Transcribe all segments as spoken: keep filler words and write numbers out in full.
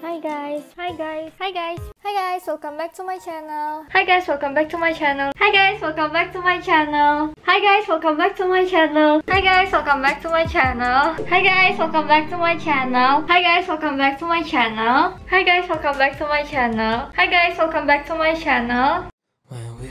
Hi guys, hi guys, hi guys, hi guys, welcome back to my channel. Hi guys, welcome back to my channel. Hi guys, welcome back to my channel. Hi guys, welcome back to my channel. Hi guys, welcome back to my channel. Hi guys, welcome back to my channel. Hi guys, welcome back to my channel. Hi guys, welcome back to my channel. Hi guys, welcome back to my channel.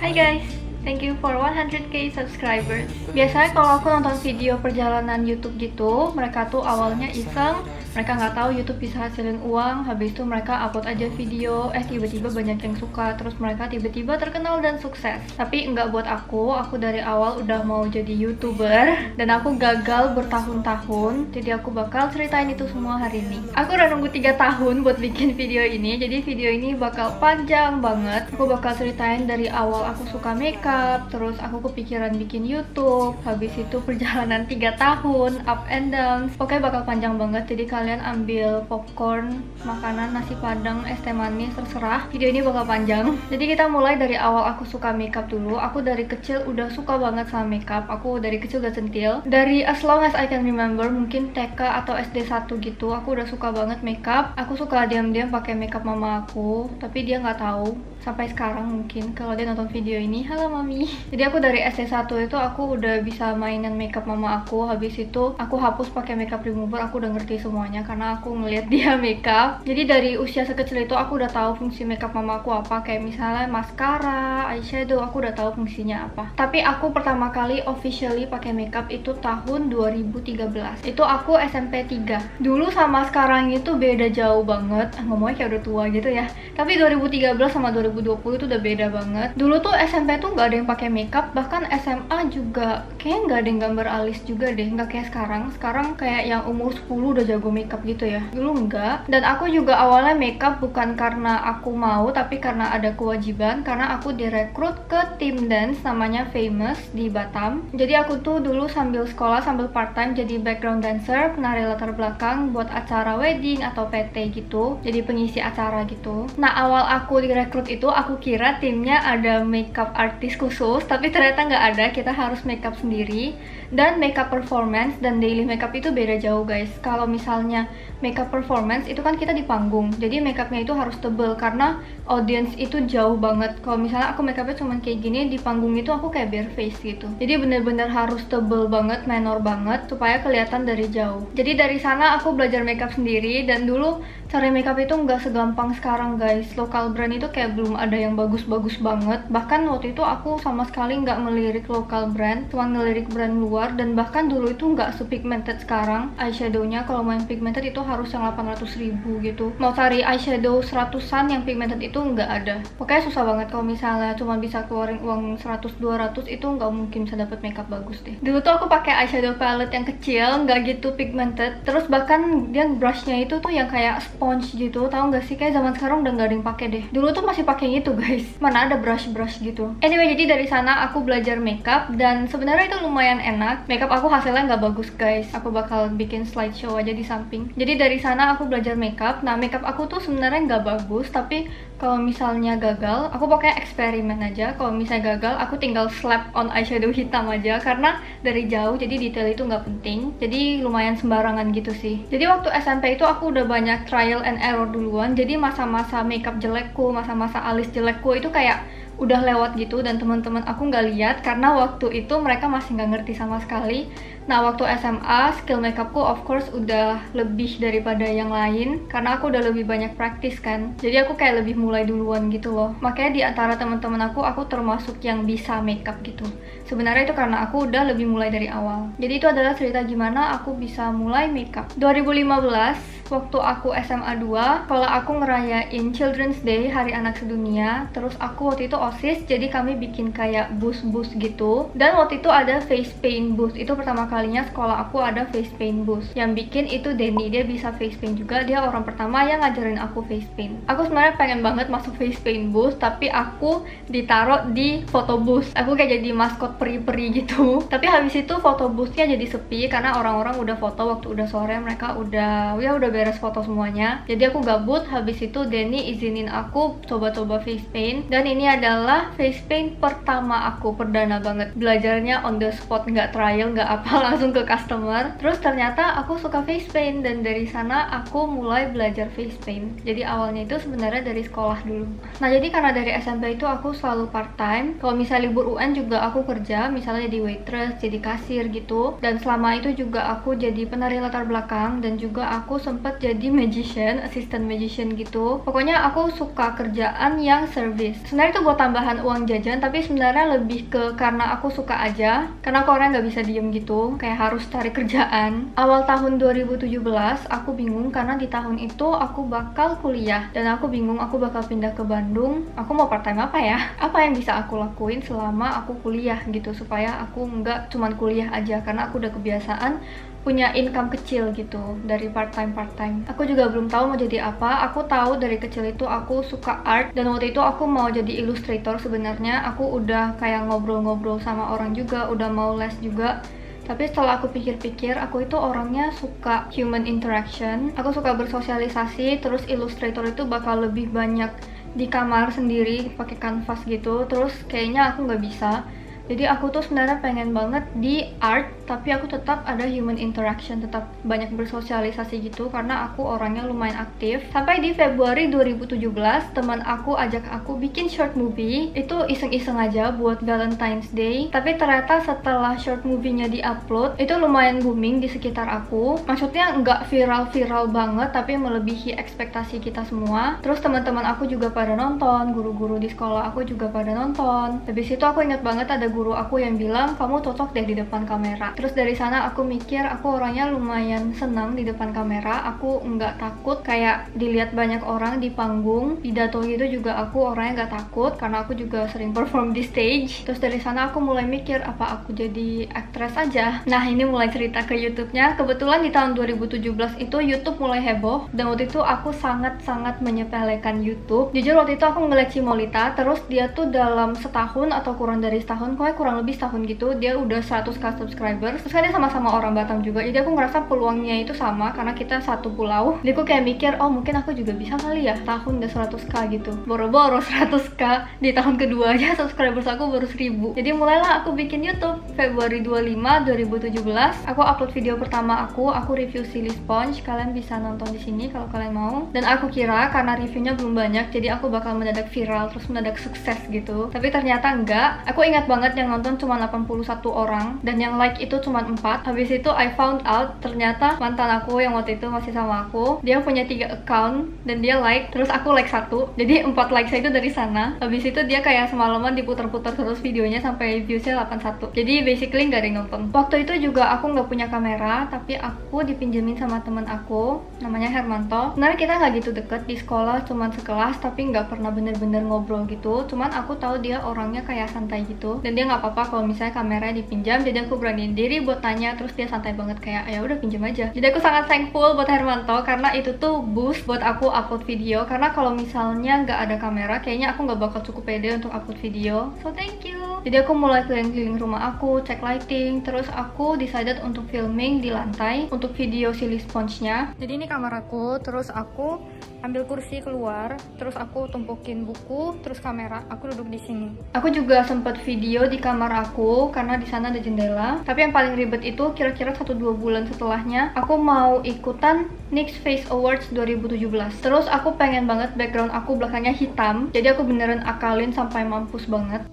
Hi guys. Thank you for one hundred K subscribers. Biasanya kalau aku nonton video perjalanan YouTube gitu, mereka tuh awalnya iseng, mereka nggak tahu YouTube bisa hasilin uang, habis itu mereka upload aja video, eh tiba-tiba banyak yang suka, terus mereka tiba-tiba terkenal dan sukses. Tapi nggak buat aku, aku dari awal udah mau jadi YouTuber, dan aku gagal bertahun-tahun, jadi aku bakal ceritain itu semua hari ini. Aku udah nunggu tiga tahun buat bikin video ini, jadi video ini bakal panjang banget. Aku bakal ceritain dari awal aku suka makeup, terus aku kepikiran bikin YouTube, habis itu perjalanan tiga tahun, up and down, pokoknya bakal panjang banget. Jadi kalian ambil popcorn, makanan, nasi padang, es teh manis, terserah, video ini bakal panjang. Jadi kita mulai dari awal aku suka makeup dulu. Aku dari kecil udah suka banget sama makeup, aku dari kecil udah centil, dari as long as I can remember, mungkin T K atau S D satu gitu, aku udah suka banget makeup. Aku suka diam-diam pakai makeup mama aku, tapi dia nggak tahu sampai sekarang mungkin kalau dia nonton video ini. Halo mami. Jadi aku dari S D satu itu aku udah bisa mainan makeup mama aku. Habis itu aku hapus pakai makeup remover, aku udah ngerti semuanya karena aku ngeliat dia makeup. Jadi dari usia sekecil itu aku udah tahu fungsi makeup mama aku apa, kayak misalnya maskara, eyeshadow, aku udah tahu fungsinya apa. Tapi aku pertama kali officially pakai makeup itu tahun dua ribu tiga belas. Itu aku S M P tiga. Dulu sama sekarang itu beda jauh banget. Ngomongnya kayak udah tua gitu ya. Tapi dua ribu tiga belas sama dua ribu dua puluh itu udah beda banget. Dulu tuh S M P tuh nggak ada yang pakai makeup, bahkan S M A juga kayaknya nggak ada yang gambar alis juga deh, nggak kayak sekarang. Sekarang kayak yang umur sepuluh udah jago makeup gitu ya. Dulu nggak. Dan aku juga awalnya makeup bukan karena aku mau, tapi karena ada kewajiban, karena aku direkrut ke tim dance namanya Famous di Batam. Jadi aku tuh dulu sambil sekolah, sambil part time jadi background dancer, penari latar belakang buat acara wedding atau P T gitu, jadi pengisi acara gitu. Nah awal aku direkrut itu, itu aku kira timnya ada makeup artist khusus, tapi ternyata nggak ada. Kita harus makeup sendiri, dan makeup performance dan daily makeup itu beda jauh guys. Kalau misalnya makeup performance itu kan kita di panggung, jadi makeupnya itu harus tebel karena audience itu jauh banget. Kalau misalnya aku makeupnya cuman kayak gini, di panggung itu aku kayak bare face gitu. Jadi bener-bener harus tebel banget, minor banget, supaya kelihatan dari jauh. Jadi dari sana aku belajar makeup sendiri, dan dulu cari makeup itu nggak segampang sekarang guys. Lokal brand itu kayak belum ada yang bagus-bagus banget. Bahkan waktu itu aku sama sekali nggak ngelirik lokal brand, cuma ngelirik brand luar. Dan bahkan dulu itu nggak sepigmented sekarang. Eyeshadownya kalau main pigmented itu harus yang delapan ratus ribu gitu. Mau cari eyeshadow seratusan yang pigmented itu nggak ada. Pokoknya susah banget. Kalau misalnya cuma bisa keluarin uang seratus dua ratus itu nggak mungkin bisa dapet makeup bagus deh. Dulu tuh aku pakai eyeshadow palette yang kecil, nggak gitu pigmented. Terus bahkan dia brushnya itu tuh yang kayak sponge gitu, tau gak sih? Kayak zaman sekarang udah nggak ada yang pakai deh. Dulu tuh masih pakai itu guys, mana ada brush-brush gitu. Anyway, jadi dari sana aku belajar makeup, dan sebenarnya itu lumayan enak. Makeup aku hasilnya nggak bagus guys, aku bakal bikin slideshow aja di samping. Jadi dari sana aku belajar makeup. Nah makeup aku tuh sebenarnya nggak bagus, tapi kalau misalnya gagal, aku pokoknya eksperimen aja. Kalau misalnya gagal, aku tinggal slap on eyeshadow hitam aja, karena dari jauh, jadi detail itu nggak penting. Jadi lumayan sembarangan gitu sih. Jadi waktu S M P itu aku udah banyak trial and error duluan. Jadi masa-masa makeup jelekku, masa-masa alis jelekku itu kayak udah lewat gitu, dan teman-teman aku nggak lihat karena waktu itu mereka masih nggak ngerti sama sekali. Nah waktu S M A skill makeupku of course udah lebih daripada yang lain karena aku udah lebih banyak praktis kan. Jadi aku kayak lebih mulai duluan gitu loh. Makanya di antara teman-teman aku, aku termasuk yang bisa makeup gitu. Sebenarnya itu karena aku udah lebih mulai dari awal. Jadi itu adalah cerita gimana aku bisa mulai makeup. dua ribu lima belas waktu aku S M A dua, kalau aku ngerayain Children's Day, Hari Anak Sedunia, terus aku waktu itu OSIS, jadi kami bikin kayak booth-booth gitu. Dan waktu itu ada face paint booth. Itu pertama kalinya sekolah aku ada face paint booth. Yang bikin itu Denny, dia bisa face paint juga. Dia orang pertama yang ngajarin aku face paint. Aku sebenarnya pengen banget masuk face paint booth, tapi aku ditaruh di foto booth. Aku kayak jadi maskot peri-peri gitu. Tapi habis itu foto boothnya jadi sepi karena orang-orang udah foto waktu udah sore, mereka udah ya udah beres foto semuanya. Jadi aku gabut. Habis itu Denny izinin aku coba-coba face paint, dan ini adalah face paint pertama aku, perdana banget. Belajarnya on the spot, nggak trial, nggak apalah. langsung ke customer. Terus ternyata aku suka face paint, dan dari sana aku mulai belajar face paint. Jadi awalnya itu sebenarnya dari sekolah dulu. Nah jadi karena dari S M P itu aku selalu part time, kalau misalnya libur U N juga aku kerja, misalnya jadi waitress, jadi kasir gitu. Dan selama itu juga aku jadi penari latar belakang, dan juga aku sempat jadi magician, assistant magician gitu. Pokoknya aku suka kerjaan yang service. Sebenarnya itu buat tambahan uang jajan, tapi sebenarnya lebih ke karena aku suka aja, karena aku orangnya nggak bisa diem gitu, kayak harus cari kerjaan. Awal tahun dua ribu tujuh belas aku bingung karena di tahun itu aku bakal kuliah, dan aku bingung aku bakal pindah ke Bandung, aku mau part time apa ya, apa yang bisa aku lakuin selama aku kuliah gitu, supaya aku nggak cuman kuliah aja, karena aku udah kebiasaan punya income kecil gitu dari part-time-part time. Aku juga belum tahu mau jadi apa. Aku tahu dari kecil itu aku suka art, dan waktu itu aku mau jadi ilustrator sebenarnya. Aku udah kayak ngobrol-ngobrol sama orang juga, udah mau les juga. Tapi setelah aku pikir-pikir, aku itu orangnya suka human interaction, aku suka bersosialisasi. Terus ilustrator itu bakal lebih banyak di kamar sendiri pakai kanvas gitu, terus kayaknya aku nggak bisa. Jadi aku tuh sebenarnya pengen banget di art, tapi aku tetap ada human interaction, tetap banyak bersosialisasi gitu, karena aku orangnya lumayan aktif. Sampai di Februari dua ribu tujuh belas, teman aku ajak aku bikin short movie, itu iseng-iseng aja buat Valentine's Day. Tapi ternyata setelah short movie-nya di-upload, itu lumayan booming di sekitar aku. Maksudnya nggak viral-viral banget, tapi melebihi ekspektasi kita semua. Terus teman-teman aku juga pada nonton, guru-guru di sekolah aku juga pada nonton. Habis itu aku ingat banget ada guru aku yang bilang, kamu cocok deh di depan kamera. Terus dari sana aku mikir, aku orangnya lumayan senang di depan kamera, aku nggak takut kayak dilihat banyak orang di panggung, pidato gitu juga aku orangnya nggak takut, karena aku juga sering perform di stage. Terus dari sana aku mulai mikir, apa aku jadi aktris aja. Nah ini mulai cerita ke YouTube-nya. Kebetulan di tahun dua ribu tujuh belas itu YouTube mulai heboh, dan waktu itu aku sangat-sangat menyepelekan YouTube. Jujur waktu itu aku ngeliat Molita, terus dia tuh dalam setahun atau kurang dari setahun, kurang lebih setahun gitu, dia udah seratus k subscribers. Terus kan dia sama-sama orang Batam juga, jadi aku ngerasa peluangnya itu sama karena kita satu pulau. Jadi aku kayak mikir, oh mungkin aku juga bisa kali ya, tahun udah seratus k gitu. Boro-boro seratus k di tahun kedua aja subscribers aku baru seribu. Jadi mulailah aku bikin YouTube. Februari dua puluh lima dua ribu tujuh belas aku upload video pertama aku, aku review Silly Sponge. Kalian bisa nonton di sini kalau kalian mau. Dan aku kira karena reviewnya belum banyak, jadi aku bakal mendadak viral, terus mendadak sukses gitu. Tapi ternyata enggak. Aku ingat banget yang nonton cuma delapan puluh satu orang, dan yang like itu cuma empat. Habis itu I found out, ternyata mantan aku yang waktu itu masih sama aku, dia punya tiga account dan dia like, terus aku like satu, jadi empat like saya itu dari sana. Habis itu dia kayak semalaman diputer-puter terus videonya sampai viewsnya delapan puluh satu. Jadi basically nggak ada yang nonton. Waktu itu juga aku nggak punya kamera, tapi aku dipinjemin sama teman aku namanya Hermanto. Sebenarnya kita nggak gitu deket, di sekolah cuman sekelas, tapi nggak pernah bener-bener ngobrol gitu. Cuman aku tahu dia orangnya kayak santai gitu, dan dia nggak apa-apa kalau misalnya kameranya dipinjam. Jadi aku beraniin diri buat tanya, terus dia santai banget kayak ya udah pinjam aja. Jadi aku sangat thankful buat Hermanto, karena itu tuh boost buat aku upload video, karena kalau misalnya nggak ada kamera kayaknya aku nggak bakal cukup pede untuk upload video. So thank you. Jadi aku mulai keliling-keliling rumah aku, cek lighting, terus aku decided untuk filming di lantai untuk video Silly Sponge-nya. Jadi ini kamar aku, terus aku ambil kursi keluar, terus aku tumpukin buku, terus kamera, aku duduk di sini. Aku juga sempat video di kamar aku karena di sana ada jendela. Tapi yang paling ribet itu kira-kira satu dua bulan setelahnya, aku mau ikutan N Y X Face Awards dua ribu tujuh belas. Terus aku pengen banget background aku belakangnya hitam, jadi aku beneran akalin sampai mampus banget.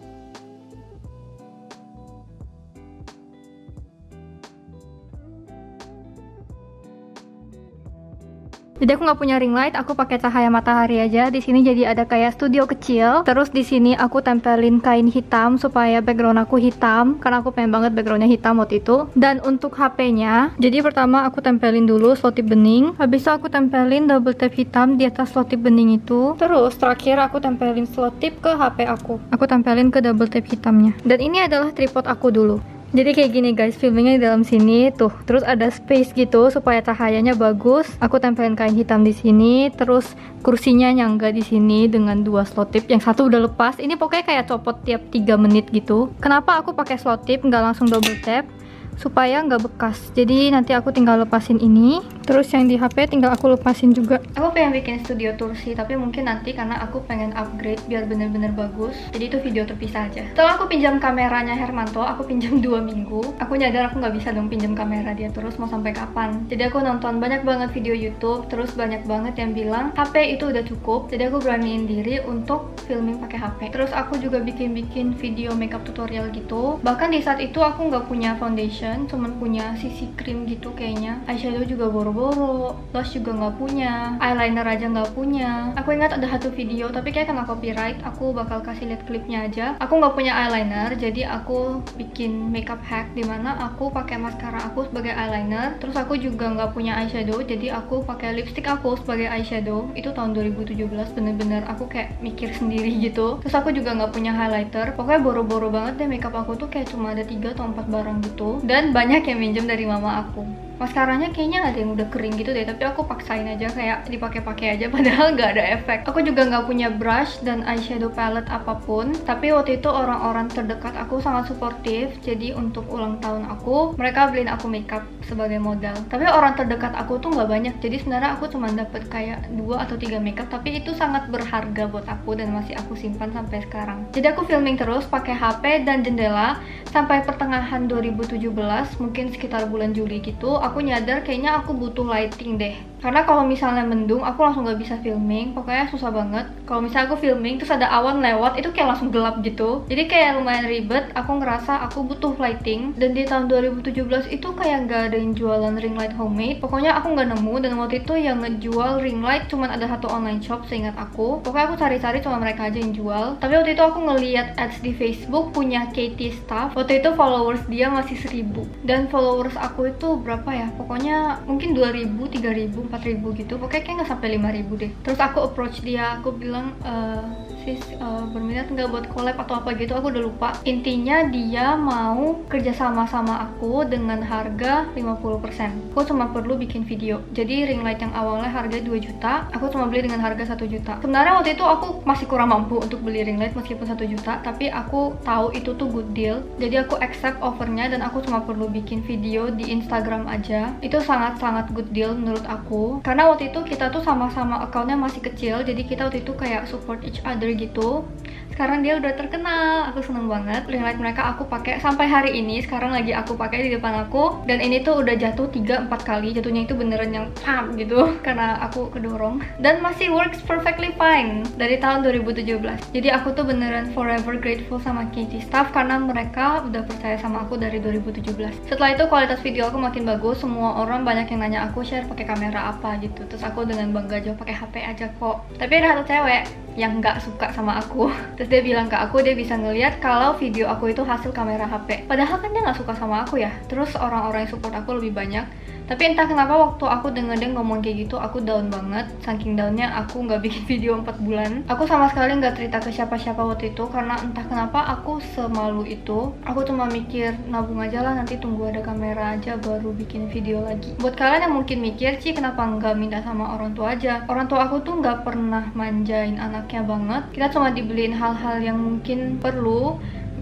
Jadi aku nggak punya ring light, aku pakai cahaya matahari aja. Di sini jadi ada kayak studio kecil. Terus di sini aku tempelin kain hitam supaya background aku hitam, karena aku pengen banget backgroundnya hitam waktu itu. Dan untuk H P-nya, jadi pertama aku tempelin dulu selotip bening. Habis itu aku tempelin double tape hitam di atas selotip bening itu. Terus terakhir aku tempelin selotip ke H P aku. Aku tempelin ke double tape hitamnya. Dan ini adalah tripod aku dulu. Jadi kayak gini guys, filmingnya di dalam sini tuh. Terus ada space gitu supaya cahayanya bagus. Aku tempelin kain hitam di sini, terus kursinya nyangga di sini dengan dua slot tip. Yang satu udah lepas. Ini pokoknya kayak copot tiap tiga menit gitu. Kenapa aku pakai slot tip nggak langsung double tap? supaya nggak bekas. Jadi nanti aku tinggal lepasin ini, terus yang di H P tinggal aku lepasin juga. Aku pengen bikin studio tour sih, tapi mungkin nanti karena aku pengen upgrade biar bener-bener bagus, jadi itu video terpisah aja. Setelah aku pinjam kameranya Hermanto, aku pinjam dua minggu. Aku nyadar aku nggak bisa dong pinjam kamera dia terus mau sampai kapan. Jadi aku nonton banyak banget video YouTube, terus banyak banget yang bilang H P itu udah cukup. Jadi aku beraniin diri untuk filming pakai H P. Terus aku juga bikin-bikin video makeup tutorial gitu. Bahkan di saat itu aku nggak punya foundation, cuman punya C C cream gitu kayaknya. Eyeshadow juga boro-boro, blush juga nggak punya, eyeliner aja nggak punya. Aku ingat ada satu video, tapi kayak kena copyright. Aku bakal kasih lihat klipnya aja. Aku nggak punya eyeliner, jadi aku bikin makeup hack dimana aku pakai maskara aku sebagai eyeliner. Terus aku juga nggak punya eyeshadow, jadi aku pakai lipstick aku sebagai eyeshadow. Itu tahun dua ribu tujuh belas, bener-bener aku kayak mikir sendiri gitu. Terus aku juga nggak punya highlighter. Pokoknya boro-boro banget deh makeup aku tuh, kayak cuma ada tiga atau empat barang gitu. Dan banyak yang minjem dari mama aku. Maskaranya kayaknya ada yang udah kering gitu deh, tapi aku paksain aja kayak dipakai-pakai aja, padahal nggak ada efek. Aku juga nggak punya brush dan eyeshadow palette apapun, tapi waktu itu orang-orang terdekat aku sangat suportif. Jadi untuk ulang tahun aku, mereka beliin aku makeup sebagai modal. Tapi orang terdekat aku tuh nggak banyak, jadi sebenarnya aku cuma dapet kayak dua atau tiga makeup, tapi itu sangat berharga buat aku dan masih aku simpan sampai sekarang. Jadi aku filming terus pakai H P dan jendela sampai pertengahan dua ribu tujuh belas, mungkin sekitar bulan Juli gitu. Aku nyadar kayaknya aku butuh lighting deh, karena kalau misalnya mendung aku langsung gak bisa filming. Pokoknya susah banget. Kalau misalnya aku filming terus ada awan lewat, itu kayak langsung gelap gitu. Jadi kayak lumayan ribet. Aku ngerasa aku butuh lighting. Dan di tahun dua ribu tujuh belas itu kayak gak ada yang jualan ring light homemade. Pokoknya aku gak nemu. Dan waktu itu yang ngejual ring light cuman ada satu online shop seingat aku. Pokoknya aku cari-cari cuma mereka aja yang jual. Tapi waktu itu aku ngeliat ads di Facebook punya Cathie Stuff. Waktu itu followers dia masih seribu. Dan followers aku itu berapa ya, pokoknya mungkin dua ribu, tiga ribu, empat ribu gitu. Pokoknya kayak nggak sampai lima ribu deh. Terus aku approach dia, aku bilang e sis, uh, berminat nggak buat collab atau apa gitu, aku udah lupa. Intinya dia mau kerjasama sama aku dengan harga lima puluh persen. Aku cuma perlu bikin video. Jadi ring light yang awalnya harga dua juta, aku cuma beli dengan harga satu juta. Sebenarnya waktu itu aku masih kurang mampu untuk beli ring light meskipun satu juta, tapi aku tahu itu tuh good deal. Jadi aku accept offernya dan aku cuma perlu bikin video di Instagram aja. Itu sangat-sangat good deal menurut aku. Karena waktu itu kita tuh sama-sama accountnya masih kecil, jadi kita waktu itu kayak support each other gitu. Sekarang dia udah terkenal, aku seneng banget. Ring light mereka aku pakai sampai hari ini. Sekarang lagi aku pakai di depan aku. Dan ini tuh udah jatuh tiga empat kali. Jatuhnya itu beneran yang pam gitu, karena aku kedorong. Dan masih works perfectly fine dari tahun dua ribu tujuh belas. Jadi aku tuh beneran forever grateful sama Cathie Stuff, karena mereka udah percaya sama aku dari dua ribu tujuh belas. Setelah itu kualitas video aku makin bagus. Semua orang banyak yang nanya aku share pakai kamera apa gitu. Terus aku dengan bangga jawab pakai H P aja kok. Tapi ada satu cewek yang nggak suka sama aku. Terus dia bilang ke aku, dia bisa ngeliat kalau video aku itu hasil kamera H P. Padahal kan dia nggak suka sama aku ya. Terus orang-orang yang support aku lebih banyak. Tapi entah kenapa waktu aku denger dia ngomong kayak gitu, aku down banget. Saking downnya aku nggak bikin video empat bulan. Aku sama sekali nggak cerita ke siapa-siapa waktu itu, karena entah kenapa aku semalu itu. Aku cuma mikir nabung aja lah, nanti tunggu ada kamera aja baru bikin video lagi. Buat kalian yang mungkin mikir, Ci kenapa nggak minta sama orang tua aja? Orang tua aku tuh nggak pernah manjain anaknya banget. Kita cuma dibeliin hal-hal yang mungkin perlu.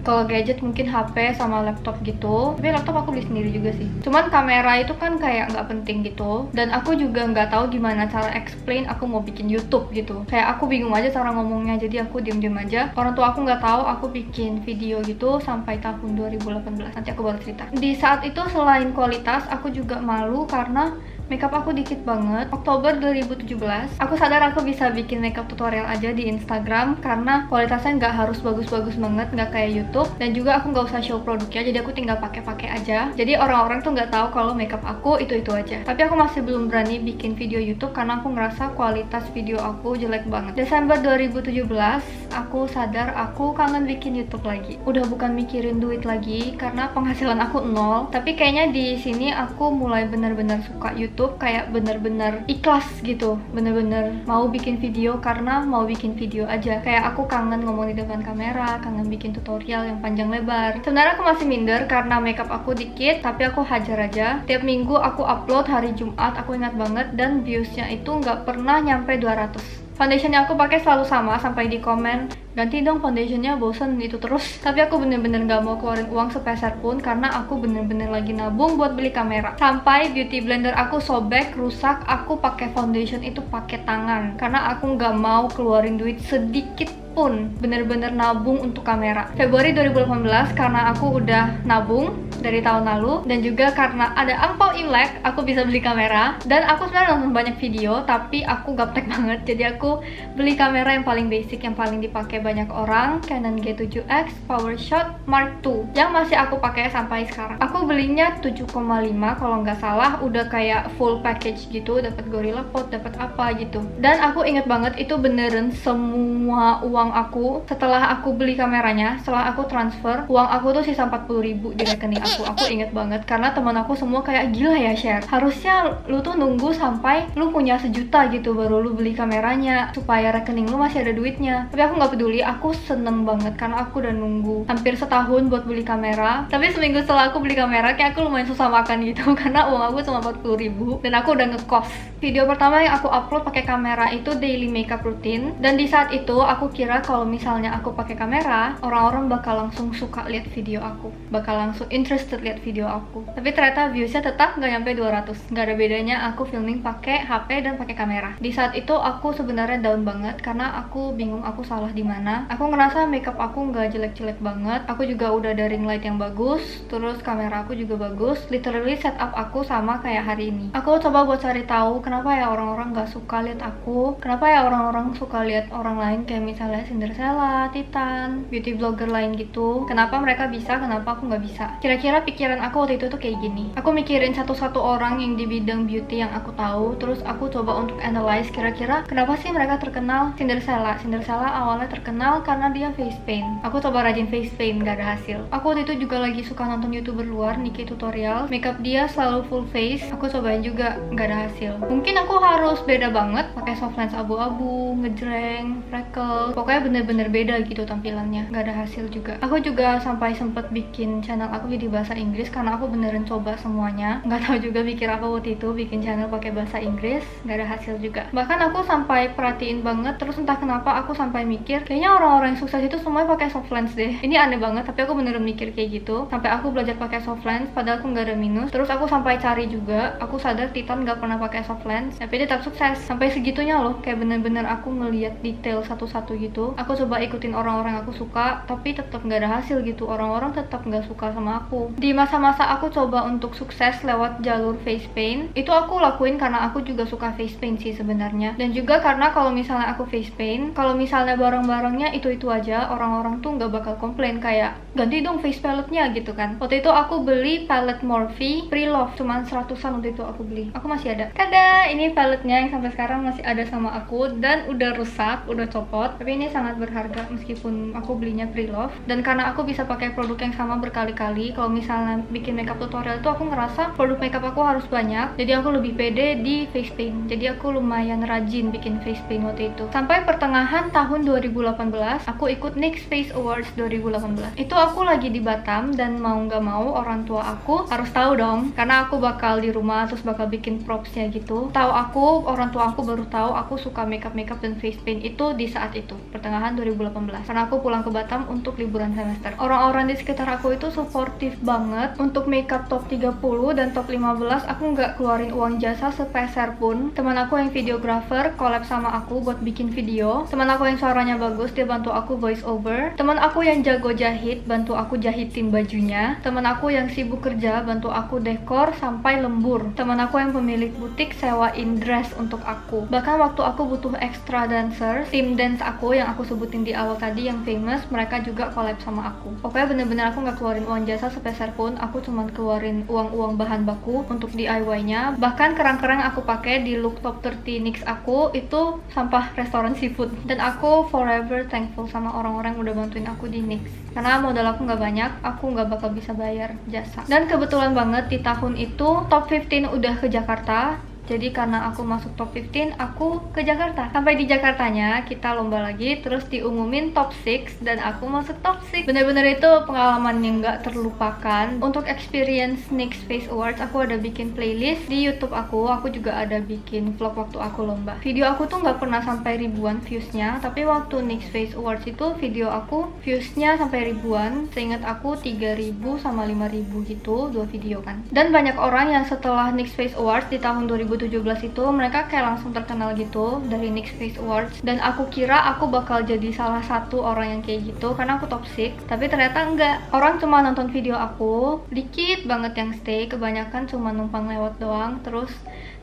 Kalau gadget mungkin H P sama laptop gitu. Tapi laptop aku beli sendiri juga sih. Cuman kamera itu kan kayak nggak penting gitu. Dan aku juga nggak tahu gimana cara explain aku mau bikin YouTube gitu. Kayak aku bingung aja cara ngomongnya, jadi aku diem-diem aja. Orang tua aku nggak tahu aku bikin video gitu sampai tahun dua ribu delapan belas. Nanti aku baru cerita. Di saat itu selain kualitas, aku juga malu karena makeup aku dikit banget. Oktober dua ribu tujuh belas, aku sadar aku bisa bikin makeup tutorial aja di Instagram, karena kualitasnya nggak harus bagus-bagus banget, nggak kayak YouTube. Dan juga aku nggak usah show produknya, jadi aku tinggal pakai-pakai aja. Jadi orang-orang tuh nggak tahu kalau makeup aku itu-itu aja. Tapi aku masih belum berani bikin video YouTube karena aku ngerasa kualitas video aku jelek banget. Desember dua ribu tujuh belas, aku sadar aku kangen bikin YouTube lagi. Udah bukan mikirin duit lagi karena penghasilan aku nol. Tapi kayaknya di sini aku mulai bener-bener suka YouTube. YouTube kayak bener-bener ikhlas gitu, bener-bener mau bikin video karena mau bikin video aja. Kayak aku kangen ngomong di depan kamera, kangen bikin tutorial yang panjang lebar. Sebenarnya aku masih minder karena makeup aku dikit, tapi aku hajar aja. Tiap minggu aku upload hari Jumat, aku ingat banget, dan viewsnya itu nggak pernah nyampe dua ratus. Foundation yang aku pakai selalu sama, sampai di komen ganti dong foundationnya, bosen itu terus. Tapi aku bener-bener gak mau keluarin uang sepeser pun karena aku bener-bener lagi nabung buat beli kamera. Sampai beauty blender aku sobek, rusak, aku pakai foundation itu pakai tangan karena aku gak mau keluarin duit sedikit pun, bener-bener nabung untuk kamera. Februari dua ribu delapan belas karena aku udah nabung dari tahun lalu, dan juga karena ada angpau Imlek aku bisa beli kamera. Dan aku sebenarnya nonton banyak video tapi aku gaptek banget, jadi aku beli kamera yang paling basic, yang paling dipakai banyak orang, Canon G tujuh X Powershot Mark two, yang masih aku pakai sampai sekarang. Aku belinya tujuh koma lima kalau nggak salah, udah kayak full package gitu, dapat gorilla pot, dapat apa gitu. Dan aku inget banget itu beneran semua uang aku setelah aku beli kameranya, setelah aku transfer uang aku tuh sisa empat puluh ribu di rekening aku. Aku inget banget karena teman aku semua kayak, gila ya share, harusnya lu tuh nunggu sampai lu punya sejuta gitu baru lu beli kameranya supaya rekening lu masih ada duitnya. Tapi aku nggak peduli, aku seneng banget karena aku udah nunggu hampir setahun buat beli kamera. Tapi seminggu setelah aku beli kamera kayak aku lumayan susah makan gitu karena uang aku cuma empat puluh ribu dan aku udah ngekos. Video pertama yang aku upload pakai kamera itu daily makeup routine, dan di saat itu aku kira kalau misalnya aku pakai kamera, orang-orang bakal langsung suka lihat video aku, bakal langsung interested lihat video aku. Tapi ternyata viewsnya tetap nggak nyampe dua ratus. Nggak ada bedanya aku filming pakai H P dan pakai kamera. Di saat itu aku sebenarnya down banget karena aku bingung aku salah di mana. Aku ngerasa makeup aku nggak jelek-jelek banget. Aku juga udah ada ring light yang bagus, terus kamera aku juga bagus. Literally setup aku sama kayak hari ini. Aku coba buat cari tahu kenapa ya orang-orang nggak suka lihat aku, kenapa ya orang-orang suka lihat orang lain kayak misalnya Cinderella, Titan, beauty blogger lain gitu. Kenapa mereka bisa, kenapa aku nggak bisa? Kira-kira pikiran aku waktu itu tuh kayak gini. Aku mikirin satu-satu orang yang di bidang beauty yang aku tahu, terus aku coba untuk analyze kira-kira kenapa sih mereka terkenal. Cinderella, Cinderella awalnya terkenal karena dia face paint. Aku coba rajin face paint, nggak ada hasil. Aku waktu itu juga lagi suka nonton youtuber luar, Nikkie Tutorial. Makeup dia selalu full face. Aku cobain juga, nggak ada hasil. Mungkin aku harus beda banget, pakai soft lens abu-abu, ngejreng, freckle. Pokoknya bener-bener beda gitu tampilannya, nggak ada hasil juga. Aku juga sampai sempet bikin channel aku jadi bahasa Inggris karena aku beneran coba semuanya. Nggak tahu juga pikir apa waktu itu bikin channel pakai bahasa Inggris, nggak ada hasil juga. Bahkan aku sampai perhatiin banget, terus entah kenapa aku sampai mikir kayaknya orang-orang yang sukses itu semuanya pakai soft lens deh. Ini aneh banget tapi aku beneran mikir kayak gitu. Sampai aku belajar pakai soft lens padahal aku nggak ada minus. Terus aku sampai cari juga, aku sadar Titan nggak pernah pakai soft lens tapi dia tetap sukses. Sampai segitunya loh, kayak bener-bener aku ngeliat detail satu-satu gitu. Aku coba ikutin orang-orang aku suka tapi tetap nggak ada hasil gitu. Orang-orang tetap nggak suka sama aku. Di masa-masa aku coba untuk sukses lewat jalur face paint, itu aku lakuin karena aku juga suka face paint sih sebenarnya. Dan juga karena kalau misalnya aku face paint, kalau misalnya barang-barangnya itu-itu aja, orang-orang tuh nggak bakal komplain kayak, ganti dong face paletnya gitu kan. Waktu itu aku beli palet Morphe Pre-Love, cuman seratusan waktu itu aku beli. Aku masih ada. Tada! Ini paletnya yang sampai sekarang masih ada sama aku dan udah rusak, udah copot. Tapi ini sangat berharga meskipun aku belinya pre-love. Dan karena aku bisa pakai produk yang sama berkali-kali, kalau misalnya bikin makeup tutorial itu aku ngerasa produk makeup aku harus banyak, jadi aku lebih pede di face paint. Jadi aku lumayan rajin bikin face paint waktu itu. Sampai pertengahan tahun dua ribu delapan belas aku ikut N Y X Face Awards dua ribu delapan belas. Itu aku lagi di Batam dan mau nggak mau orang tua aku harus tahu dong karena aku bakal di rumah terus bakal bikin propsnya gitu. Tahu aku, orang tua aku baru tahu aku suka makeup-makeup dan face paint itu di saat itu, pertengahan dua ribu delapan belas, karena aku pulang ke Batam untuk liburan semester. Orang-orang di sekitar aku itu suportif banget. Untuk makeup top tiga puluh dan top lima belas aku nggak keluarin uang jasa sepeser pun. Teman aku yang videographer collab sama aku buat bikin video, teman aku yang suaranya bagus dia bantu aku voice over, teman aku yang jago jahit bantu aku jahitin bajunya, teman aku yang sibuk kerja bantu aku dekor sampai lembur, teman aku yang pemilik butik sewain dress untuk aku. Bahkan waktu aku butuh extra dancer, tim dance aku yang aku sebutin di awal tadi yang famous, mereka juga collab sama aku. Pokoknya bener-bener aku nggak keluarin uang jasa sepeser pun. Aku cuman keluarin uang-uang bahan baku untuk D I Y-nya. Bahkan kerang-kerang aku pakai di look top tiga puluh N Y X aku itu sampah restoran seafood. Dan aku forever thankful sama orang-orang yang udah bantuin aku di N Y X. Karena modal aku nggak banyak, aku nggak bakal bisa bayar jasa. Dan kebetulan banget di tahun itu top lima belas udah ke Jakarta. Jadi karena aku masuk top fifteen, aku ke Jakarta. Sampai di Jakartanya, kita lomba lagi, terus diumumin top six, dan aku masuk top six. Bener-bener itu pengalaman yang gak terlupakan. Untuk experience N Y X Face Awards, aku ada bikin playlist di YouTube aku. Aku juga ada bikin vlog waktu aku lomba. Video aku tuh gak pernah sampai ribuan viewsnya, tapi waktu N Y X Face Awards itu video aku viewsnya sampai ribuan. Seingat aku tiga ribu sama lima ribu gitu, dua video kan. Dan banyak orang yang setelah N Y X Face Awards di tahun dua ribu tujuh belas itu mereka kayak langsung terkenal gitu dari N Y X Face Awards, dan aku kira aku bakal jadi salah satu orang yang kayak gitu karena aku top six, tapi ternyata enggak. Orang cuma nonton video aku, dikit banget yang stay, kebanyakan cuma numpang lewat doang terus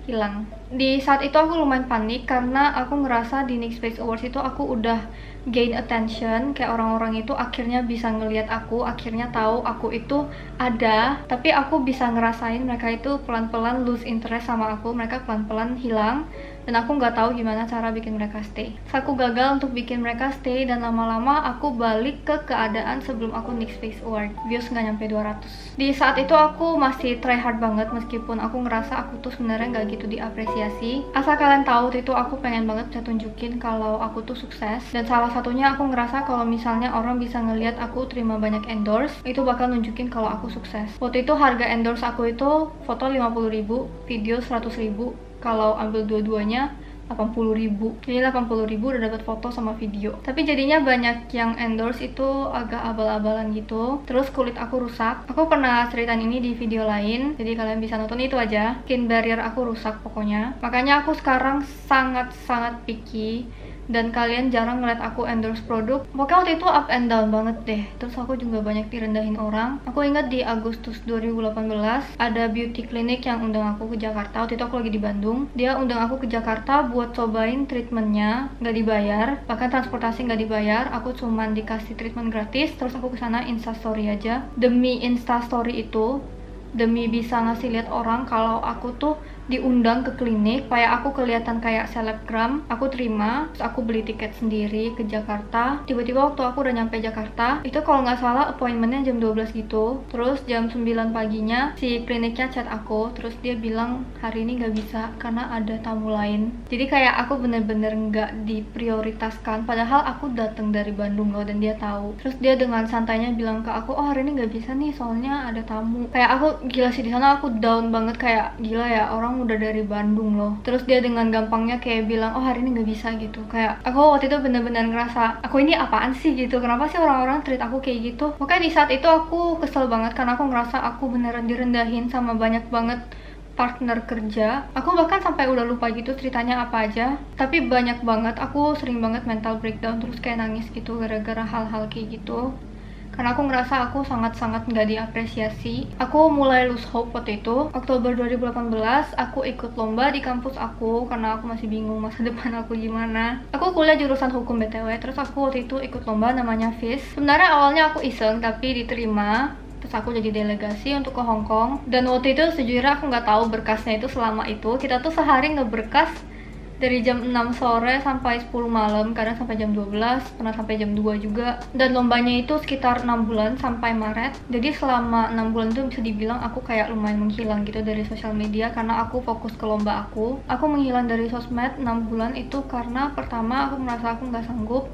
hilang. Di saat itu aku lumayan panik karena aku ngerasa di N Y X Face Awards itu aku udah gain attention, kayak orang-orang itu akhirnya bisa ngelihat aku, akhirnya tahu aku itu ada, tapi aku bisa ngerasain mereka itu pelan-pelan lose interest sama aku, mereka pelan-pelan hilang, dan aku nggak tahu gimana cara bikin mereka stay. Terus aku gagal untuk bikin mereka stay, dan lama-lama aku balik ke keadaan sebelum aku N Y X Face Award. Views nggak nyampe dua ratus. Di saat itu aku masih try hard banget, meskipun aku ngerasa aku tuh sebenarnya nggak gitu diapresiasi. Asal kalian tahu, waktu itu aku pengen banget bisa tunjukin kalau aku tuh sukses, dan salah satunya aku ngerasa kalau misalnya orang bisa ngelihat aku terima banyak endorse, itu bakal nunjukin kalau aku sukses. Waktu itu harga endorse aku itu foto lima puluh ribu, video seratus ribu, kalau ambil dua-duanya delapan puluh ribu. Jadi delapan puluh ribu udah dapat foto sama video. Tapi jadinya banyak yang endorse itu agak abal-abalan gitu. Terus kulit aku rusak. Aku pernah ceritain ini di video lain, jadi kalian bisa nonton itu aja. Skin barrier aku rusak pokoknya. Makanya aku sekarang sangat-sangat picky, dan kalian jarang ngeliat aku endorse produk. Pokoknya waktu itu up and down banget deh. Terus aku juga banyak direndahin orang. Aku ingat di Agustus dua ribu delapan belas ada beauty clinic yang undang aku ke Jakarta. Waktu itu aku lagi di Bandung, dia undang aku ke Jakarta buat cobain treatmentnya, nggak dibayar, bahkan transportasi nggak dibayar. Aku cuman dikasih treatment gratis. Terus aku kesana instastory aja, demi instastory itu, demi bisa ngasih lihat orang kalau aku tuh diundang ke klinik, kayak aku kelihatan kayak selebgram. Aku terima, terus aku beli tiket sendiri ke Jakarta. Tiba-tiba waktu aku udah nyampe Jakarta, itu kalau nggak salah appointmentnya jam dua belas gitu. Terus jam sembilan paginya si kliniknya chat aku, terus dia bilang hari ini nggak bisa karena ada tamu lain. Jadi kayak aku bener-bener nggak diprioritaskan, padahal aku datang dari Bandung loh, dan dia tahu. Terus dia dengan santainya bilang ke aku, oh hari ini nggak bisa nih soalnya ada tamu. Kayak aku gila sih, di sana aku down banget, kayak gila ya, orang udah dari Bandung loh. Terus dia dengan gampangnya kayak bilang, oh hari ini nggak bisa gitu. Kayak aku waktu itu bener-bener ngerasa aku ini apaan sih gitu, kenapa sih orang-orang treat aku kayak gitu. Makanya di saat itu aku kesel banget karena aku ngerasa aku beneran direndahin sama banyak banget partner kerja. Aku bahkan sampai udah lupa gitu ceritanya apa aja, tapi banyak banget, aku sering banget mental breakdown, terus kayak nangis gitu gara-gara hal-hal kayak gitu. Karena aku ngerasa aku sangat-sangat nggak diapresiasi. Aku mulai lose hope waktu itu. Oktober dua ribu delapan belas, aku ikut lomba di kampus aku karena aku masih bingung masa depan aku gimana. Aku kuliah jurusan hukum B T W, terus aku waktu itu ikut lomba namanya F I S. Sebenarnya awalnya aku iseng, tapi diterima. Terus aku jadi delegasi untuk ke Hongkong. Dan waktu itu sejujurnya aku nggak tahu berkasnya itu selama itu. Kita tuh sehari ngeberkas dari jam enam sore sampai sepuluh malam, kadang sampai jam dua belas, pernah sampai jam dua juga. Dan lombanya itu sekitar enam bulan sampai Maret. Jadi selama enam bulan itu bisa dibilang aku kayak lumayan menghilang gitu dari sosial media karena aku fokus ke lomba aku. Aku menghilang dari sosmed enam bulan itu karena pertama aku merasa aku nggak sanggup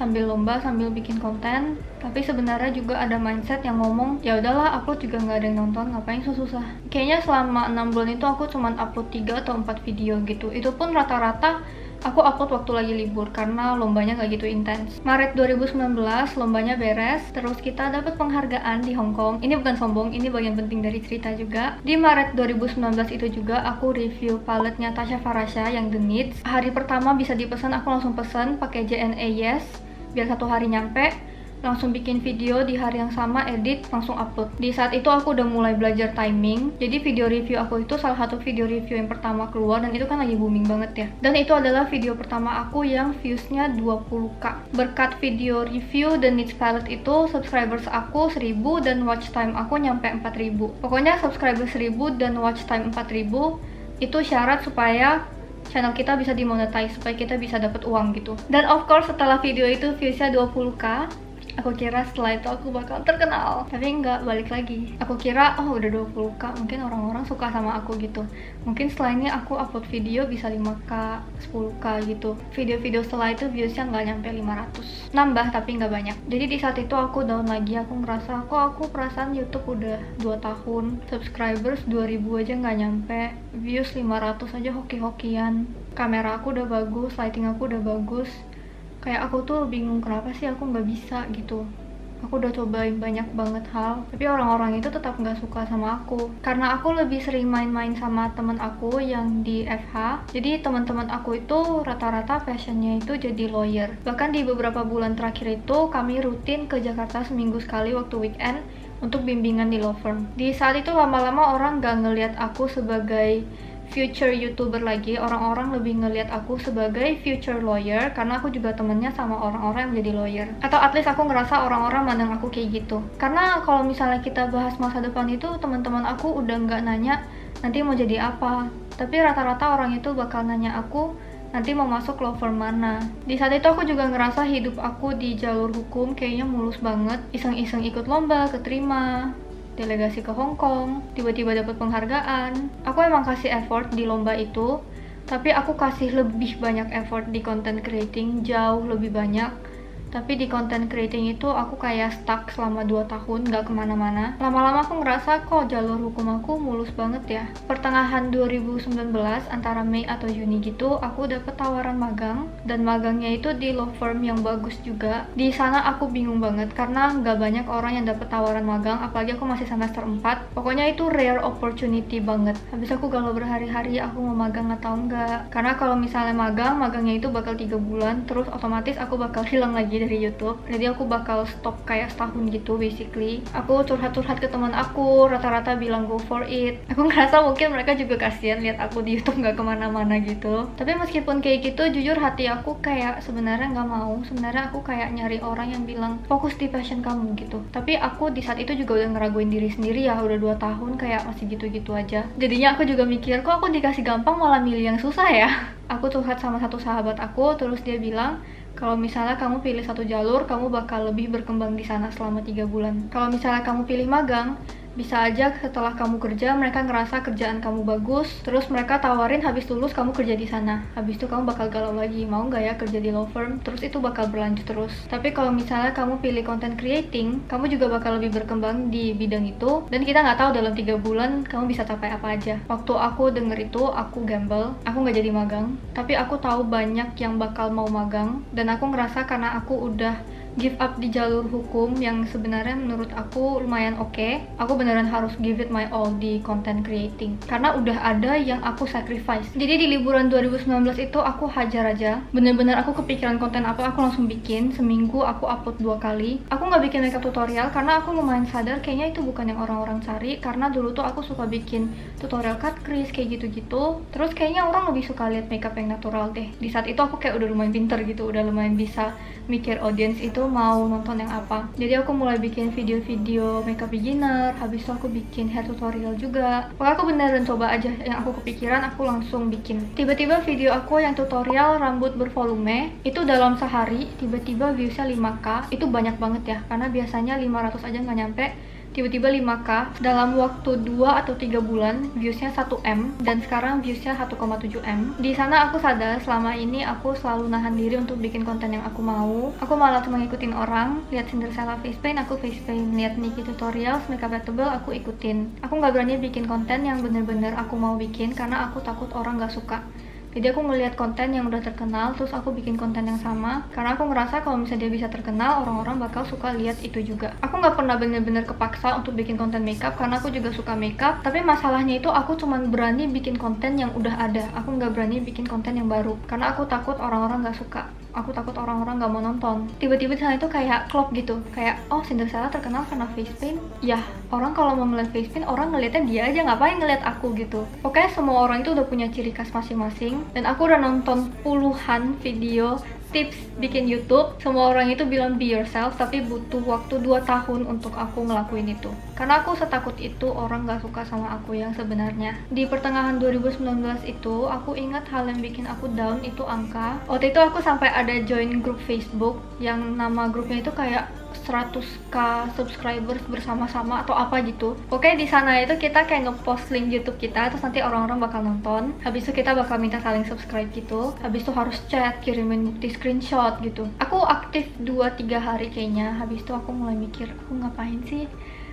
sambil lomba, sambil bikin konten. Tapi sebenarnya juga ada mindset yang ngomong, ya udahlah, upload juga nggak ada yang nonton, ngapain susah-susah. Kayaknya selama enam bulan itu aku cuman upload tiga atau empat video gitu. Itu pun rata-rata aku upload waktu lagi libur karena lombanya nggak gitu intens. Maret dua ribu sembilan belas lombanya beres, terus kita dapat penghargaan di Hongkong. Ini bukan sombong, ini bagian penting dari cerita juga. Di Maret dua ribu sembilan belas itu juga aku review paletnya Tasha Farasya yang The Needs. Hari pertama bisa dipesan, aku langsung pesan pakai J N E YES, biar satu hari nyampe. Langsung bikin video di hari yang sama, edit, langsung upload. Di saat itu aku udah mulai belajar timing. Jadi video review aku itu salah satu video review yang pertama keluar, dan itu kan lagi booming banget ya. Dan itu adalah video pertama aku yang viewsnya dua puluh ribu. Berkat video review The Needs Palette itu, subscribers aku seribu dan watch time aku nyampe empat ribu. Pokoknya subscriber seribu dan watch time empat ribu itu syarat supaya channel kita bisa dimonetize, supaya kita bisa dapat uang gitu. Dan of course setelah video itu viewsnya dua puluh ribu, Aku kira setelah itu aku bakal terkenal, tapi enggak, balik lagi. Aku kira, oh udah dua puluh K, mungkin orang-orang suka sama aku gitu. Mungkin setelah ini aku upload video bisa lima K, sepuluh K gitu. Video-video setelah itu viewsnya nggak nyampe lima ratus. Nambah tapi nggak banyak. Jadi di saat itu aku down lagi, aku ngerasa, kok aku perasaan YouTube udah dua tahun, subscribers dua ribu aja nggak nyampe, views lima ratus aja hoki-hokian. Kamera aku udah bagus, lighting aku udah bagus. Kayak aku tuh bingung kenapa sih aku nggak bisa gitu. Aku udah cobain banyak banget hal, tapi orang-orang itu tetap nggak suka sama aku. Karena aku lebih sering main-main sama temen aku yang di F H. Jadi teman-teman aku itu rata-rata passionnya itu jadi lawyer. Bahkan di beberapa bulan terakhir itu kami rutin ke Jakarta seminggu sekali waktu weekend untuk bimbingan di law firm. Di saat itu lama-lama orang nggak ngeliat aku sebagai future YouTuber lagi, orang-orang lebih ngelihat aku sebagai future lawyer karena aku juga temennya sama orang-orang yang menjadi lawyer. Atau at least aku ngerasa orang-orang mandang aku kayak gitu. Karena kalau misalnya kita bahas masa depan itu, teman-teman aku udah nggak nanya nanti mau jadi apa. Tapi rata-rata orang itu bakal nanya aku nanti mau masuk law firm mana. Di saat itu aku juga ngerasa hidup aku di jalur hukum kayaknya mulus banget. Iseng-iseng ikut lomba, keterima. Delegasi ke Hongkong, tiba-tiba dapat penghargaan. Aku emang kasih effort di lomba itu, tapi aku kasih lebih banyak effort di content creating, jauh lebih banyak. Tapi di content creating itu aku kayak stuck selama dua tahun, gak kemana-mana. Lama-lama aku ngerasa kok jalur hukum aku mulus banget ya. Pertengahan dua ribu sembilan belas, antara Mei atau Juni gitu, aku dapet tawaran magang. Dan magangnya itu di law firm yang bagus juga. Di sana aku bingung banget karena gak banyak orang yang dapet tawaran magang, apalagi aku masih semester empat. Pokoknya itu rare opportunity banget. Habis aku galau berhari-hari aku mau magang atau enggak. Karena kalau misalnya magang, magangnya itu bakal tiga bulan, terus otomatis aku bakal hilang lagi dari YouTube. Jadi aku bakal stop kayak setahun gitu basically. Aku curhat-curhat ke teman aku, rata-rata bilang go for it. Aku ngerasa mungkin mereka juga kasihan lihat aku di YouTube nggak kemana-mana gitu. Tapi meskipun kayak gitu, jujur hati aku kayak sebenarnya nggak mau. Sebenarnya aku kayak nyari orang yang bilang fokus di passion kamu gitu. Tapi aku di saat itu juga udah ngeraguin diri sendiri ya, udah dua tahun kayak masih gitu-gitu aja. Jadinya aku juga mikir, kok aku dikasih gampang malah milih yang susah ya. Aku curhat sama satu sahabat aku, terus dia bilang kalau misalnya kamu pilih satu jalur, kamu bakal lebih berkembang di sana selama tiga bulan. Kalau misalnya kamu pilih magang, bisa aja setelah kamu kerja, mereka ngerasa kerjaan kamu bagus, terus mereka tawarin habis lulus kamu kerja di sana. Habis itu kamu bakal galau lagi, mau nggak ya kerja di law firm? Terus itu bakal berlanjut terus. Tapi kalau misalnya kamu pilih content creating, kamu juga bakal lebih berkembang di bidang itu. Dan kita nggak tahu dalam tiga bulan kamu bisa capai apa aja. Waktu aku denger itu, aku gamble, aku nggak jadi magang. Tapi aku tahu banyak yang bakal mau magang. Dan aku ngerasa karena aku udah give up di jalur hukum yang sebenarnya menurut aku lumayan oke, okay. Aku beneran harus give it my all di content creating karena udah ada yang aku sacrifice. Jadi di liburan dua ribu sembilan belas itu aku hajar aja, bener-bener aku kepikiran konten apa aku langsung bikin. Seminggu aku upload dua kali. Aku nggak bikin makeup tutorial karena aku lumayan sadar kayaknya itu bukan yang orang-orang cari. Karena dulu tuh aku suka bikin tutorial cut crease kayak gitu-gitu, terus kayaknya orang lebih suka lihat makeup yang natural deh. Di saat itu aku kayak udah lumayan pinter gitu, udah lumayan bisa mikir audience itu mau nonton yang apa. Jadi aku mulai bikin video-video makeup beginner, habis itu aku bikin hair tutorial juga. Pokoknya aku beneran coba aja yang aku kepikiran, aku langsung bikin. Tiba-tiba video aku yang tutorial rambut bervolume itu dalam sehari tiba-tiba viewsnya lima K. Itu banyak banget ya, karena biasanya lima ratus aja nggak nyampe. Tiba-tiba lima K, dalam waktu dua atau tiga bulan viewsnya satu M, dan sekarang viewsnya satu koma tujuh M. Di sana aku sadar selama ini aku selalu nahan diri untuk bikin konten yang aku mau. Aku malah cuma ngikutin orang, lihat Cinderella face paint, aku face paint, lihat Nikkie Tutorial, makeup tutorial, aku ikutin. Aku nggak berani bikin konten yang bener-bener aku mau bikin karena aku takut orang nggak suka. Jadi aku ngeliat konten yang udah terkenal, terus aku bikin konten yang sama. Karena aku ngerasa kalau misalnya dia bisa terkenal, orang-orang bakal suka lihat itu juga. Aku nggak pernah bener-bener kepaksa untuk bikin konten makeup, karena aku juga suka makeup. Tapi masalahnya itu aku cuma berani bikin konten yang udah ada. Aku nggak berani bikin konten yang baru, karena aku takut orang-orang nggak suka. Aku takut orang-orang nggak mau nonton. Tiba-tiba di sana itu kayak klop gitu, kayak oh Cinderella terkenal karena face paint. Yah, orang kalau mau ngeliat face paint, orang ngeliatnya dia aja, ngapain ngeliat aku gitu. Pokoknya semua orang itu udah punya ciri khas masing-masing. Dan aku udah nonton puluhan video tips bikin YouTube. Semua orang itu bilang be yourself, tapi butuh waktu dua tahun untuk aku ngelakuin itu. Karena aku setakut itu orang gak suka sama aku yang sebenarnya. Di pertengahan dua ribu sembilan belas itu, aku ingat hal yang bikin aku down itu angka. Waktu itu aku sampai ada join grup Facebook yang nama grupnya itu kayak seratus k subscribers bersama-sama atau apa gitu. Oke, di sana itu kita kayak ngepost link YouTube kita, terus nanti orang-orang bakal nonton. Habis itu kita bakal minta saling subscribe gitu. Habis itu harus chat, kirimin bukti screenshot gitu. Aku aktif dua tiga hari kayaknya. Habis itu aku mulai mikir, aku ngapain sih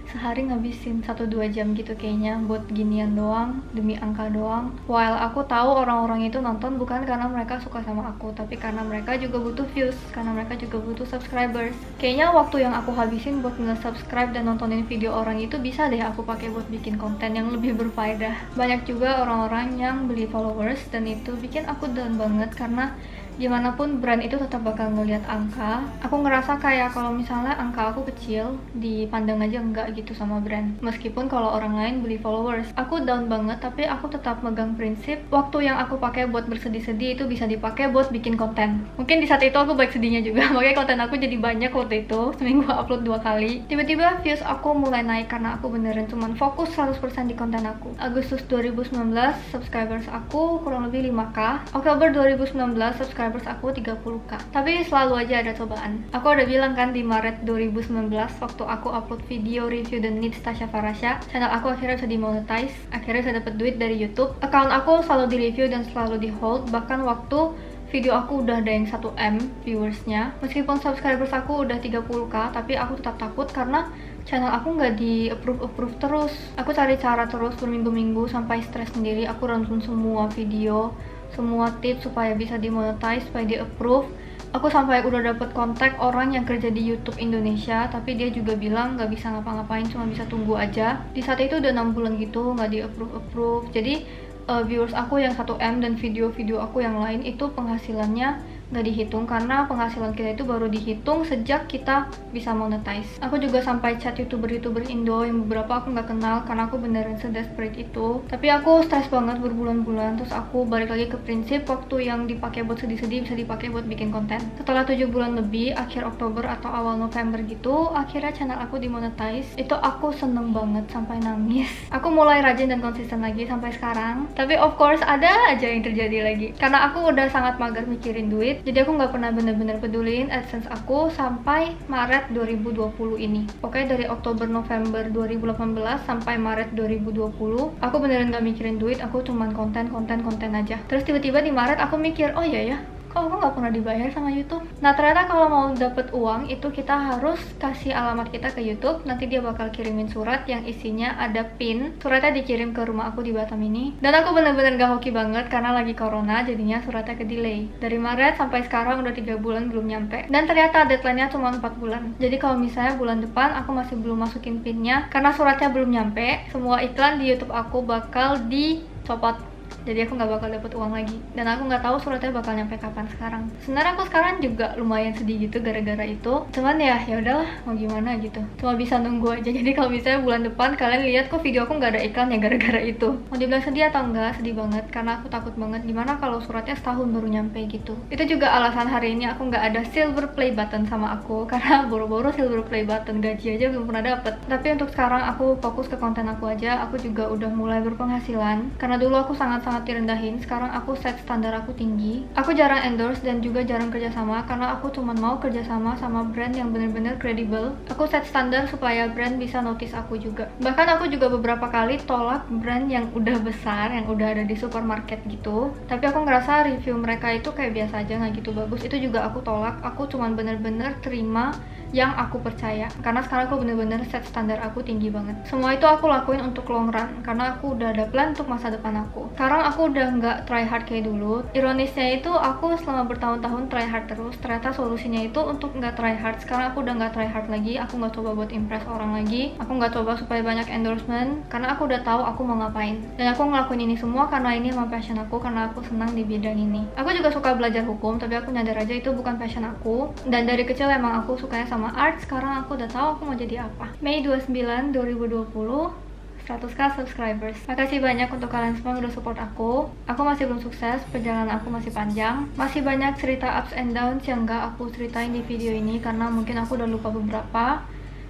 sehari ngabisin satu dua jam gitu kayaknya buat ginian doang, demi angka doang. While aku tahu orang-orang itu nonton bukan karena mereka suka sama aku, tapi karena mereka juga butuh views, karena mereka juga butuh subscribers. Kayaknya waktu yang aku habisin buat nge-subscribe dan nontonin video orang itu bisa deh aku pakai buat bikin konten yang lebih berfaedah. Banyak juga orang-orang yang beli followers, dan itu bikin aku down banget karena gimana pun brand itu tetap bakal ngeliat angka. Aku ngerasa kayak kalau misalnya angka aku kecil, dipandang aja enggak gitu sama brand. Meskipun kalau orang lain beli followers, aku down banget, tapi aku tetap megang prinsip waktu yang aku pakai buat bersedih-sedih itu bisa dipakai buat bikin konten. Mungkin di saat itu aku baik sedihnya juga, makanya konten aku jadi banyak waktu itu. Seminggu upload dua kali. Tiba-tiba views aku mulai naik karena aku beneran cuman fokus seratus persen di konten aku. Agustus dua ribu sembilan belas subscribers aku kurang lebih lima k. Oktober dua ribu sembilan belas subscribers aku tiga puluh k. Tapi selalu aja ada cobaan. Aku udah bilang kan di Maret dua ribu sembilan belas waktu aku upload video review The Needs Tasha Farasya, channel aku akhirnya bisa dimonetize, akhirnya bisa dapet duit dari YouTube. Account aku selalu di review dan selalu di hold, bahkan waktu video aku udah ada yang satu M viewersnya. Meskipun subscribers aku udah tiga puluh k, tapi aku tetap takut karena channel aku nggak di approve-approve terus. Aku cari cara terus berminggu-minggu sampai stres sendiri. Aku rantun semua video, semua tips supaya bisa dimonetize, supaya di approve. Aku sampai udah dapet kontak orang yang kerja di YouTube Indonesia, tapi dia juga bilang nggak bisa ngapa-ngapain, cuma bisa tunggu aja. Di saat itu udah enam bulan gitu nggak di approve-approve. Jadi uh, viewers aku yang satu M dan video-video aku yang lain itu penghasilannya nggak dihitung, karena penghasilan kita itu baru dihitung sejak kita bisa monetize. Aku juga sampai chat youtuber-youtuber Indo yang beberapa aku nggak kenal karena aku beneran sedesperate itu. Tapi aku stres banget berbulan-bulan, terus aku balik lagi ke prinsip waktu yang dipakai buat sedih-sedih bisa dipakai buat bikin konten. Setelah tujuh bulan lebih, akhir Oktober atau awal November gitu, akhirnya channel aku dimonetize. Itu aku seneng banget sampai nangis. Aku mulai rajin dan konsisten lagi sampai sekarang. Tapi of course ada aja yang terjadi lagi, karena aku udah sangat mager mikirin duit. Jadi aku nggak pernah bener-bener peduliin AdSense aku sampai Maret dua ribu dua puluh ini. Oke, dari Oktober November dua ribu delapan belas sampai Maret dua ribu dua puluh aku beneran nggak mikirin duit, aku cuman konten, konten, konten aja. Terus tiba-tiba di Maret aku mikir, oh iya ya, kok aku nggak pernah dibayar sama YouTube. Nah, ternyata kalau mau dapet uang itu kita harus kasih alamat kita ke YouTube. Nanti dia bakal kirimin surat yang isinya ada pin. Suratnya dikirim ke rumah aku di Batam ini. Dan aku bener-bener gak hoki banget karena lagi corona, jadinya suratnya ke delay. Dari Maret sampai sekarang udah tiga bulan belum nyampe. Dan ternyata deadline-nya cuma empat bulan. Jadi kalau misalnya bulan depan aku masih belum masukin pinnya karena suratnya belum nyampe, semua iklan di YouTube aku bakal dicopot. Jadi aku nggak bakal dapet uang lagi, dan aku nggak tahu suratnya bakal nyampe kapan sekarang. Sebenarnya aku sekarang juga lumayan sedih gitu gara-gara itu. Cuman ya, ya udahlah, mau gimana gitu. Cuma bisa nunggu aja. Jadi kalau misalnya bulan depan kalian lihat kok video aku nggak ada iklan ya gara-gara itu. Mau dibilang sedih atau enggak, sedih banget karena aku takut banget gimana kalau suratnya setahun baru nyampe gitu. Itu juga alasan hari ini aku nggak ada silver play button sama aku, karena boro-boro silver play button gaji aja belum pernah dapet. Tapi untuk sekarang aku fokus ke konten aku aja. Aku juga udah mulai berpenghasilan karena dulu aku sangat-sangat direndahin. Sekarang aku set standar aku tinggi. Aku jarang endorse dan juga jarang kerjasama karena aku cuma mau kerjasama sama brand yang bener-bener kredibel. Aku set standar supaya brand bisa notice aku juga. Bahkan aku juga beberapa kali tolak brand yang udah besar, yang udah ada di supermarket gitu. Tapi aku ngerasa review mereka itu kayak biasa aja, nggak gitu bagus. Itu juga aku tolak. Aku cuma bener-bener terima yang aku percaya, karena sekarang aku bener-bener set standar aku tinggi banget. Semua itu aku lakuin untuk long run karena aku udah ada plan untuk masa depan aku. Sekarang aku udah nggak try hard kayak dulu. Ironisnya itu aku selama bertahun-tahun try hard terus, ternyata solusinya itu untuk nggak try hard. Sekarang aku udah nggak try hard lagi, aku nggak coba buat impress orang lagi, aku nggak coba supaya banyak endorsement karena aku udah tahu aku mau ngapain. Dan aku ngelakuin ini semua karena ini emang passion aku, karena aku senang di bidang ini. Aku juga suka belajar hukum, tapi aku nyadar aja itu bukan passion aku. Dan dari kecil emang aku sukanya sama sama art. Sekarang aku udah tahu aku mau jadi apa. Mei dua puluh sembilan dua ribu dua puluh seratus k subscribers. Makasih banyak untuk kalian semua yang udah support aku. Aku masih belum sukses, perjalanan aku masih panjang. Masih banyak cerita ups and downs yang gak aku ceritain di video ini karena mungkin aku udah lupa beberapa.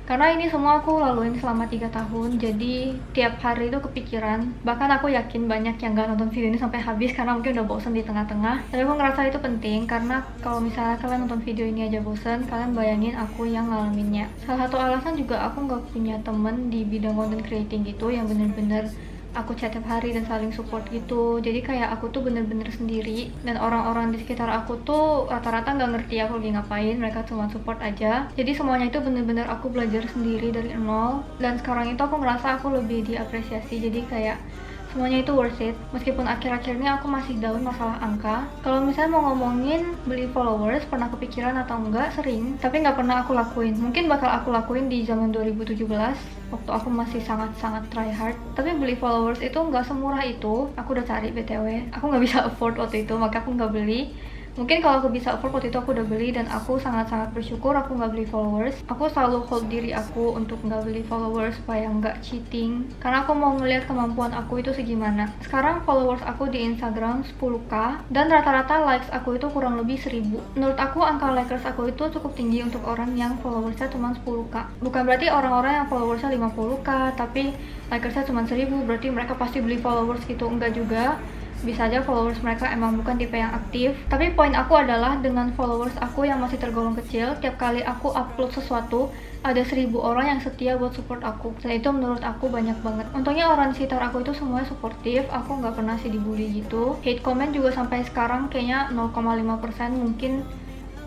Karena ini semua aku laluin selama tiga tahun, jadi tiap hari itu kepikiran. Bahkan aku yakin banyak yang gak nonton video ini sampai habis karena mungkin udah bosen di tengah-tengah. Tapi aku ngerasa itu penting, karena kalau misalnya kalian nonton video ini aja bosen, kalian bayangin aku yang ngalaminnya. Salah satu alasan juga aku gak punya temen di bidang content creating gitu yang bener-bener aku chat tiap hari dan saling support gitu. Jadi kayak aku tuh bener-bener sendiri, dan orang-orang di sekitar aku tuh rata-rata nggak ngerti aku lagi ngapain, mereka cuma support aja. Jadi semuanya itu bener-bener aku belajar sendiri dari nol, dan sekarang itu aku ngerasa aku lebih diapresiasi. Jadi kayak semuanya itu worth it, meskipun akhir-akhirnya aku masih down masalah angka. Kalau misalnya mau ngomongin beli followers, pernah kepikiran atau enggak? Sering, tapi nggak pernah aku lakuin. Mungkin bakal aku lakuin di zaman dua ribu tujuh belas waktu aku masih sangat-sangat try hard. Tapi beli followers itu nggak semurah itu. Aku udah cari B T W, aku nggak bisa afford waktu itu, maka aku nggak beli. Mungkin kalau aku bisa afford waktu itu aku udah beli, dan aku sangat-sangat bersyukur aku nggak beli followers. Aku selalu hold diri aku untuk nggak beli followers supaya nggak cheating, karena aku mau ngeliat kemampuan aku itu segimana. Sekarang followers aku di Instagram sepuluh K, dan rata-rata likes aku itu kurang lebih seribu. Menurut aku angka likers aku itu cukup tinggi untuk orang yang followersnya cuma sepuluh K. Bukan berarti orang-orang yang followersnya lima puluh K tapi likersnya cuma seribu berarti mereka pasti beli followers gitu, enggak juga. Bisa aja followers mereka emang bukan tipe yang aktif. Tapi poin aku adalah dengan followers aku yang masih tergolong kecil, tiap kali aku upload sesuatu ada seribu orang yang setia buat support aku, dan itu menurut aku banyak banget. Untungnya orang di sekitar aku itu semuanya suportif, aku nggak pernah sih dibully gitu. Hate comment juga sampai sekarang kayaknya nol koma lima persen mungkin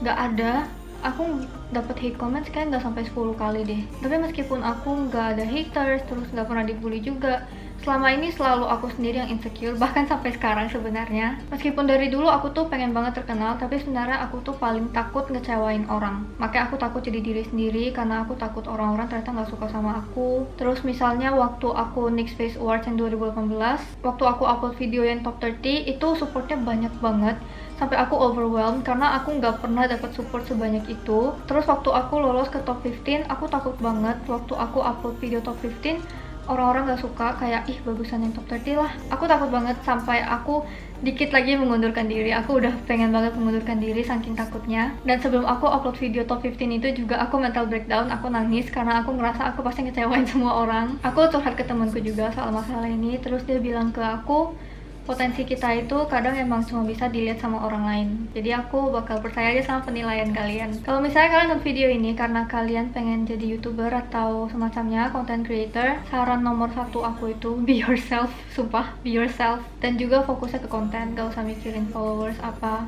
nggak ada. Aku dapat hate comments kayak nggak sampai sepuluh kali deh. Tapi meskipun aku nggak ada haters, terus nggak pernah dibully juga, selama ini selalu aku sendiri yang insecure, bahkan sampai sekarang sebenarnya. Meskipun dari dulu aku tuh pengen banget terkenal, tapi sebenarnya aku tuh paling takut ngecewain orang. Makanya aku takut jadi diri sendiri, karena aku takut orang-orang ternyata nggak suka sama aku. Terus misalnya waktu aku N Y X Face Awards yang dua ribu delapan belas, waktu aku upload video yang top tiga puluh, itu supportnya banyak banget. Sampai aku overwhelmed karena aku nggak pernah dapat support sebanyak itu. Terus waktu aku lolos ke top lima belas, aku takut banget. Waktu aku upload video top lima belas, orang-orang gak suka, kayak ih bagusan yang top tiga puluh lah. Aku takut banget sampai aku dikit lagi mengundurkan diri. Aku udah pengen banget mengundurkan diri saking takutnya. Dan sebelum aku upload video top lima belas itu juga aku mental breakdown, aku nangis karena aku ngerasa aku pasti ngecewain semua orang. Aku curhat ke temanku juga soal masalah ini, terus dia bilang ke aku potensi kita itu kadang emang cuma bisa dilihat sama orang lain. Jadi aku bakal percaya aja sama penilaian kalian. Kalau misalnya kalian nonton video ini karena kalian pengen jadi YouTuber atau semacamnya content creator, saran nomor satu aku itu be yourself. Sumpah, be yourself. Dan juga fokusnya ke konten, gak usah mikirin followers apa,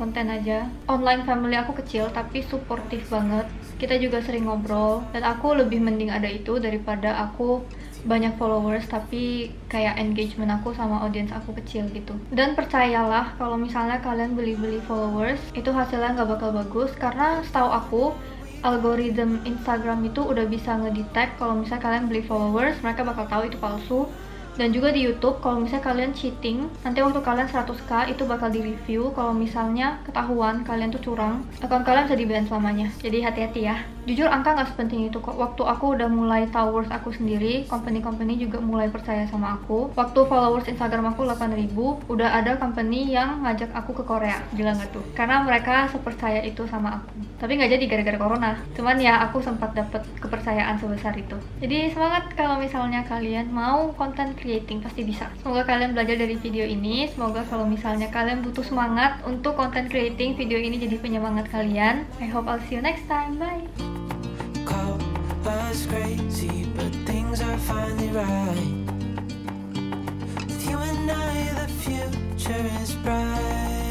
konten aja. Online family aku kecil tapi supportive banget. Kita juga sering ngobrol, dan aku lebih mending ada itu daripada aku banyak followers tapi kayak engagement aku sama audience aku kecil gitu. Dan percayalah kalau misalnya kalian beli-beli followers, itu hasilnya nggak bakal bagus, karena setahu aku algoritma Instagram itu udah bisa ngedetect kalau misalnya kalian beli followers, mereka bakal tahu itu palsu. Dan juga di YouTube kalau misalnya kalian cheating, nanti waktu kalian seratus K itu bakal di review. Kalau misalnya ketahuan kalian tuh curang, akun kalian bisa di-ban selamanya. Jadi hati-hati ya. Jujur angka nggak sepenting itu kok. Waktu aku udah mulai tahu worth aku sendiri, company-company juga mulai percaya sama aku. Waktu followers Instagram aku delapan ribu, udah ada company yang ngajak aku ke Korea. Gila nggak tuh? Karena mereka sepercaya itu sama aku. Tapi nggak jadi gara-gara corona, cuman ya aku sempat dapet kepercayaan sebesar itu. Jadi semangat kalau misalnya kalian mau konten creator, pasti bisa. Semoga kalian belajar dari video ini. Semoga kalau misalnya kalian butuh semangat untuk content creating, video ini jadi penyemangat kalian. I hope I'll see you next time. Bye.